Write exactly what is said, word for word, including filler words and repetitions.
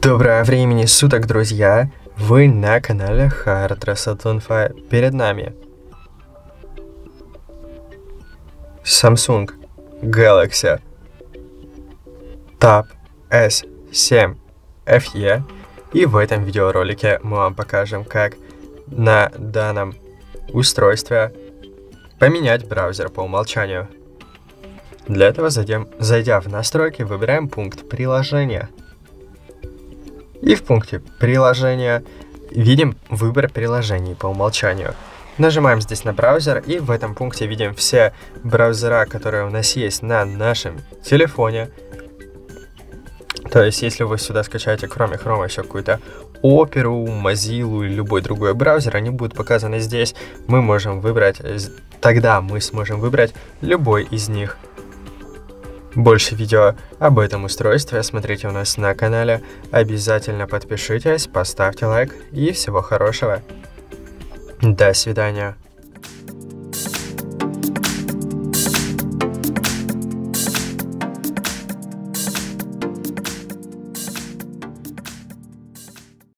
Доброго времени суток, друзья! Вы на канале HardReset info. Перед нами Samsung Galaxy Tab эс семь эф и. И в этом видеоролике мы вам покажем, как на данном устройстве поменять браузер по умолчанию. Для этого, зайдем, зайдя в настройки, выбираем пункт «Приложения». И в пункте «Приложения» видим выбор приложений по умолчанию. Нажимаем здесь на браузер, и в этом пункте видим все браузера, которые у нас есть на нашем телефоне. То есть, если вы сюда скачаете, кроме Chrome, еще какую-то Оперу, Mozilla или любой другой браузер, они будут показаны здесь. Мы можем выбрать, тогда мы сможем выбрать любой из них. Больше видео об этом устройстве смотрите у нас на канале. Обязательно подпишитесь, поставьте лайк и всего хорошего. До свидания.